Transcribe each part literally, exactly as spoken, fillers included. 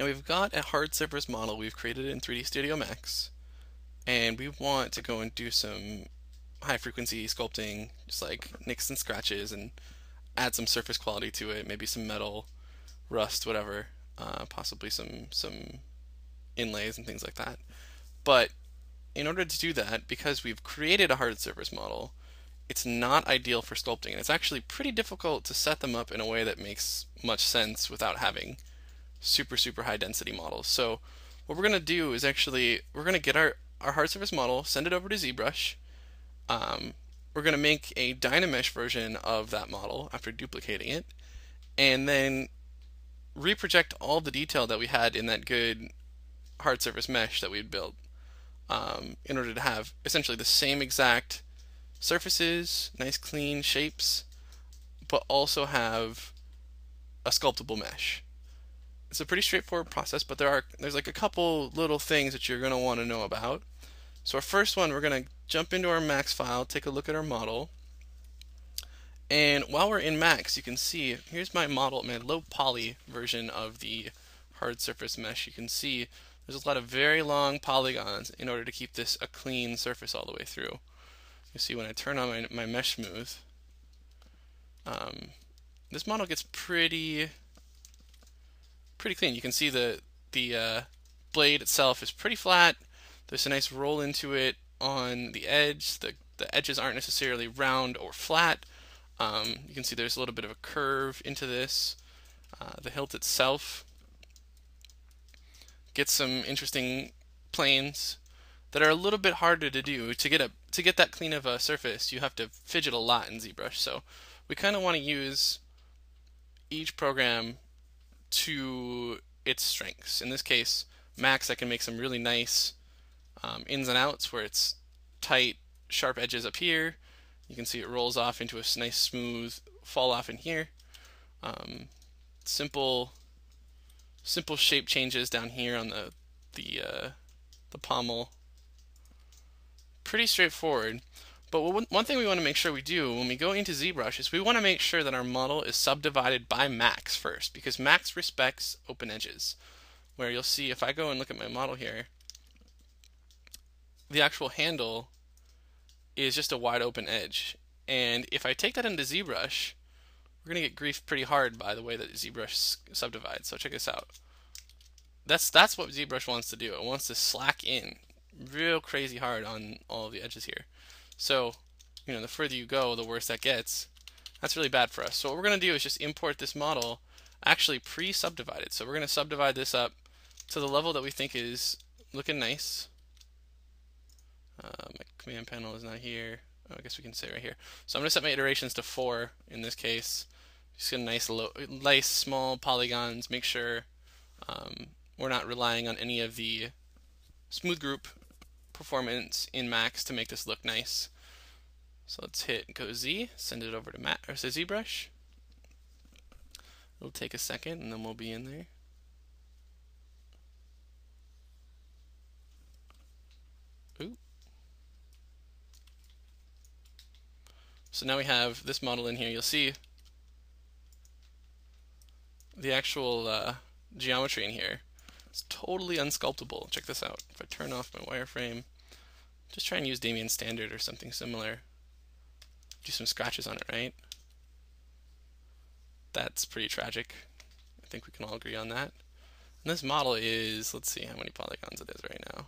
Now we've got a hard surface model we've created in three D Studio Max, and we want to go and do some high frequency sculpting, just like nicks and scratches, and add some surface quality to it, maybe some metal, rust, whatever, uh, possibly some some inlays and things like that. But in order to do that, because we've created a hard surface model, it's not ideal for sculpting, and it's actually pretty difficult to set them up in a way that makes much sense without having super super high density models. So what we're gonna do is actually we're gonna get our our hard surface model, send it over to ZBrush. Um, we're gonna make a Dynamesh version of that model after duplicating it, and then reproject all the detail that we had in that good hard surface mesh that we had built, um, in order to have essentially the same exact surfaces, nice clean shapes, but also have a sculptable mesh. It's a pretty straightforward process, but there are there's like a couple little things that you're going to want to know about. So our first one, we're going to jump into our Max file, take a look at our model, and while we're in Max, you can see here's my model, my low poly version of the hard surface mesh. You can see there's a lot of very long polygons in order to keep this a clean surface all the way through. You see when I turn on my, my mesh smooth, um, this model gets pretty pretty clean. You can see the the uh, blade itself is pretty flat. There's a nice roll into it on the edge. The, the edges aren't necessarily round or flat. Um, you can see there's a little bit of a curve into this. Uh, the hilt itself gets some interesting planes that are a little bit harder to do. To get a to get that clean of a surface, you have to fidget a lot in ZBrush. So we kind of want to use each program to its strengths. In this case, Max, I can make some really nice um, ins and outs where it's tight, sharp edges up here. You can see it rolls off into a nice smooth fall off in here. Um, simple, simple shape changes down here on the the uh, the pommel. Pretty straightforward. But one thing we want to make sure we do when we go into ZBrush is we want to make sure that our model is subdivided by Max first, because Max respects open edges. Where you'll see, if I go and look at my model here, the actual handle is just a wide open edge. And if I take that into ZBrush, we're going to get griefed pretty hard by the way that ZBrush subdivides. So check this out. That's, that's what ZBrush wants to do. It wants to slack in real crazy hard on all of the edges here. So, you know, the further you go, the worse that gets. That's really bad for us. So what we're going to do is just import this model actually pre-subdivided. So we're going to subdivide this up to the level that we think is looking nice. Uh, my command panel is not here. Oh, I guess we can say right here. So I'm going to set my iterations to four in this case. Just get a nice, low, nice small polygons. Make sure um, we're not relying on any of the smooth group performance in Max to make this look nice. So let's hit go Z, send it over to Matt or to ZBrush. It'll take a second and then we'll be in there. Ooh. So now we have this model in here. You'll see the actual uh, geometry in here. It's totally unsculptable. Check this out. If I turn off my wireframe, just try and use Damien Standard or something similar. Do some scratches on it, right? That's pretty tragic. I think we can all agree on that. And this model is, let's see how many polygons it is right now.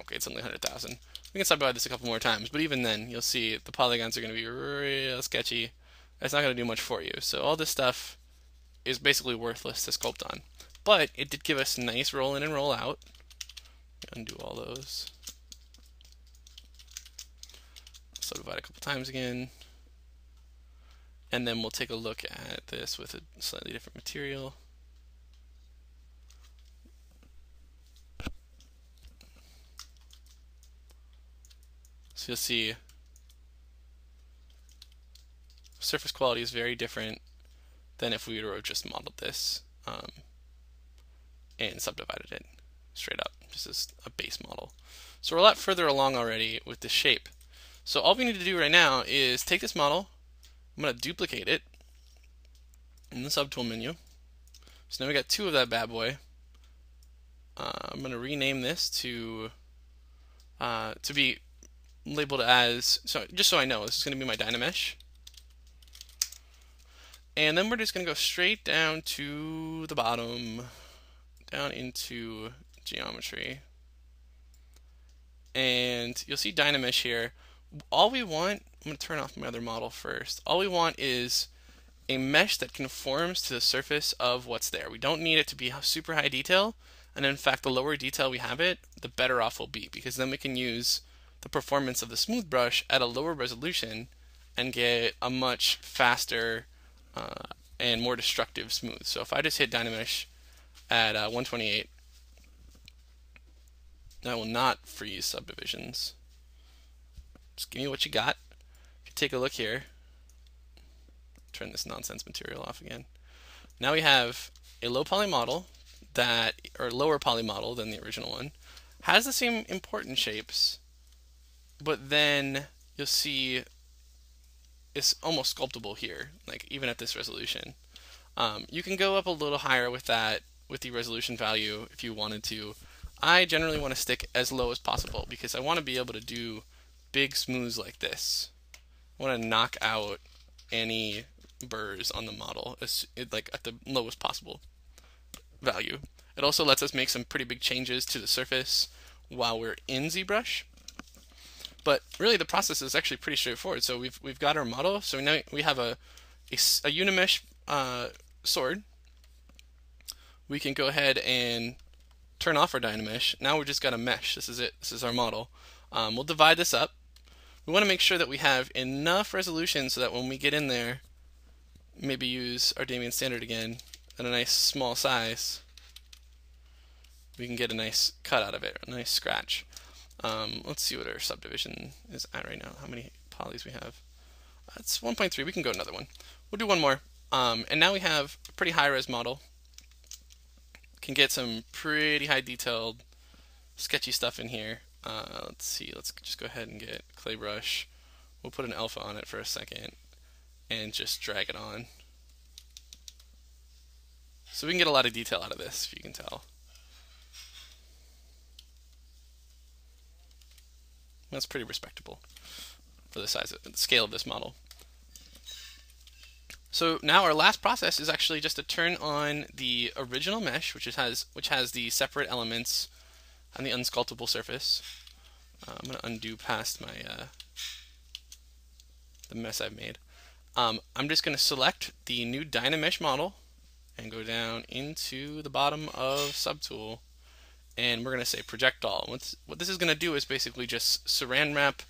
Okay, it's only one hundred thousand. We can subdivide this a couple more times, but even then, you'll see the polygons are going to be real sketchy. That's not going to do much for you. So all this stuff is basically worthless to sculpt on. But it did give us nice roll in and roll out. Undo all those. Subdivide a couple times again. And then we'll take a look at this with a slightly different material. So you'll see surface quality is very different than if we were just modeled this um, and subdivided it straight up, just as a base model. So we're a lot further along already with the shape. So all we need to do right now is take this model. I'm going to duplicate it in the subtool menu. So now we got two of that bad boy. Uh, I'm going to rename this to uh, to be labeled as, so just so I know, this is going to be my Dynamesh. And then we're just going to go straight down to the bottom, down into geometry. And you'll see Dynamesh here. All we want, I'm going to turn off my other model first. All we want is a mesh that conforms to the surface of what's there. We don't need it to be super high detail. And in fact, the lower detail we have it, the better off we'll be, because then we can use the performance of the smooth brush at a lower resolution and get a much faster uh, and more destructive smooth. So if I just hit Dynamesh at uh, one twenty-eight, I will not freeze subdivisions. Just give me what you got. If you take a look here, turn this nonsense material off again. Now we have a low poly model that, or lower poly model than the original one, has the same important shapes, but then you'll see it's almost sculptable here, like even at this resolution. Um, you can go up a little higher with that, with the resolution value if you wanted to. I generally want to stick as low as possible because I want to be able to do big smooths like this. I want to knock out any burrs on the model, like at the lowest possible value. It also lets us make some pretty big changes to the surface while we're in ZBrush. But really, the process is actually pretty straightforward. So we've we've got our model. So now we have a a, a Unimesh uh, sword. We can go ahead and turn off our Dynamesh. Now we've just got a mesh. This is it. This is our model. Um, we'll divide this up. We want to make sure that we have enough resolution so that when we get in there, maybe use our Damien Standard again at a nice small size, we can get a nice cut out of it, a nice scratch. Um, let's see what our subdivision is at right now, how many polys we have. That's one point three. We can go another one. We'll do one more. Um, and now we have a pretty high-res model. Can get some pretty high-detailed, sketchy stuff in here. Uh, let's see. Let's just go ahead and get Claybrush. We'll put an alpha on it for a second and just drag it on. So we can get a lot of detail out of this, if you can tell. That's pretty respectable for the size of the scale of this model. So now our last process is actually just to turn on the original mesh, which has which has the separate elements on the unsculptable surface. Uh, I'm going to undo past my uh, the mess I've made. Um, I'm just going to select the new Dynamesh model and go down into the bottom of Subtool, and we're going to say Project All. What's, what this is going to do is basically just saran wrap,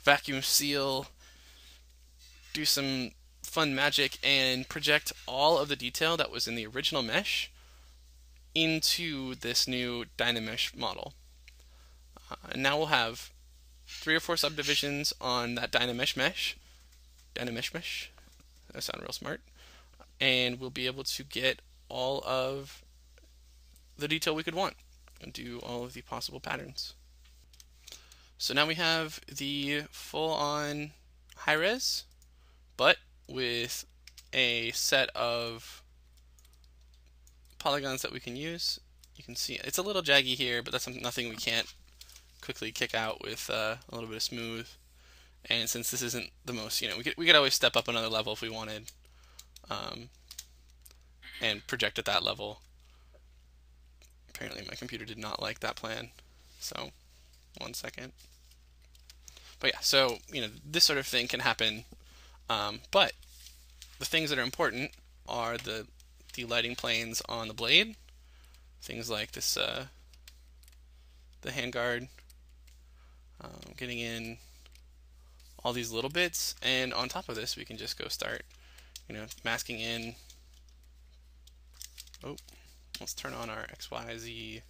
vacuum seal, do some fun magic, and project all of the detail that was in the original mesh into this new Dynamesh model. Uh, and now we'll have three or four subdivisions on that Dynamesh mesh. Dynamesh mesh. That sounds real smart. And we'll be able to get all of the detail we could want and do all of the possible patterns. So now we have the full-on high-res, but with a set of polygons that we can use. You can see it's a little jaggy here, but that's nothing we can't quickly kick out with uh, a little bit of smooth. And since this isn't the most, you know, we could, we could always step up another level if we wanted, um, and project at that level. Apparently my computer did not like that plan, so one second. But yeah, so you know this sort of thing can happen, um, but the things that are important are the the lighting planes on the blade, things like this, uh, the handguard, um, getting in all these little bits, and on top of this we can just go start, you know, masking in. Oh. Let's turn on our X Y Z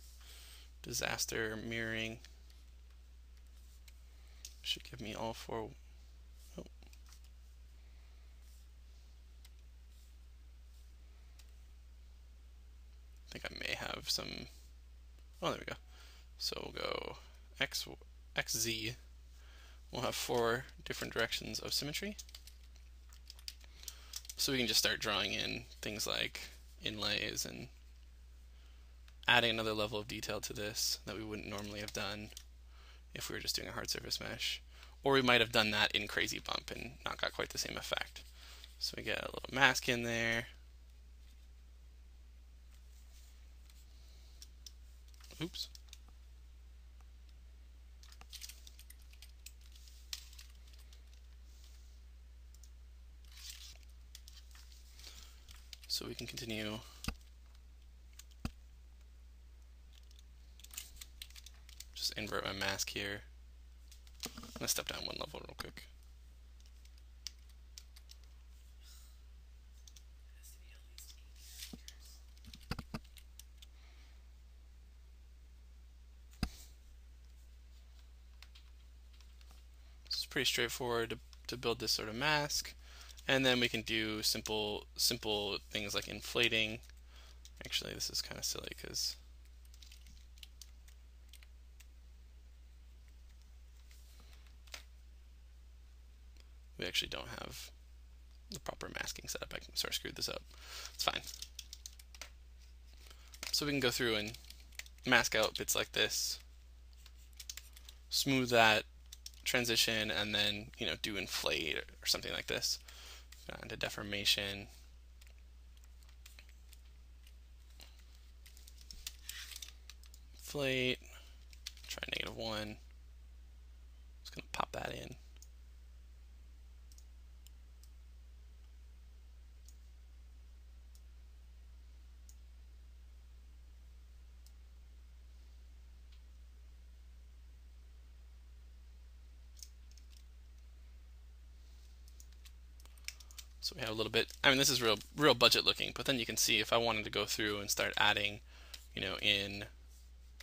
disaster mirroring. Should give me all four. Oh. I think I may have some. Oh, there we go. So we'll go X, X Z. We'll have four different directions of symmetry. So we can just start drawing in things like inlays and adding another level of detail to this that we wouldn't normally have done if we were just doing a hard surface mesh. Or we might have done that in Crazy Bump and not got quite the same effect. So we get a little mask in there. Oops. So we can continue just invert my mask here. I'm gonna step down one level real quick. It's pretty straightforward to, to build this sort of mask. And then we can do simple simple things like inflating. Actually, this is kind of silly because we actually don't have the proper masking set up. I can sort of screwed this up. It's fine. So we can go through and mask out bits like this, smooth that transition, and then you know do inflate or, or something like this. Into deformation. Inflate. Try negative one. Just gonna pop that in. So we have a little bit. I mean, this is real, real budget looking. But then you can see if I wanted to go through and start adding, you know, in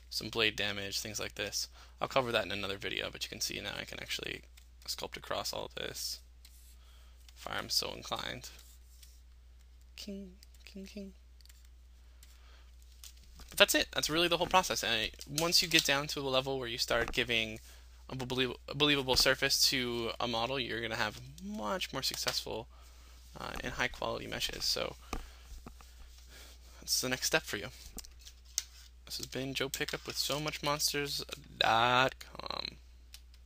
some blade damage, things like this. I'll cover that in another video. But you can see now I can actually sculpt across all this if I'm so inclined. King, king, king. But that's it. That's really the whole process. And I, once you get down to a level where you start giving a believable, a believable surface to a model, you're going to have much more successful. Uh, and high quality meshes. So that's the next step for you. This has been Joe Pickup with so much monsters dot com.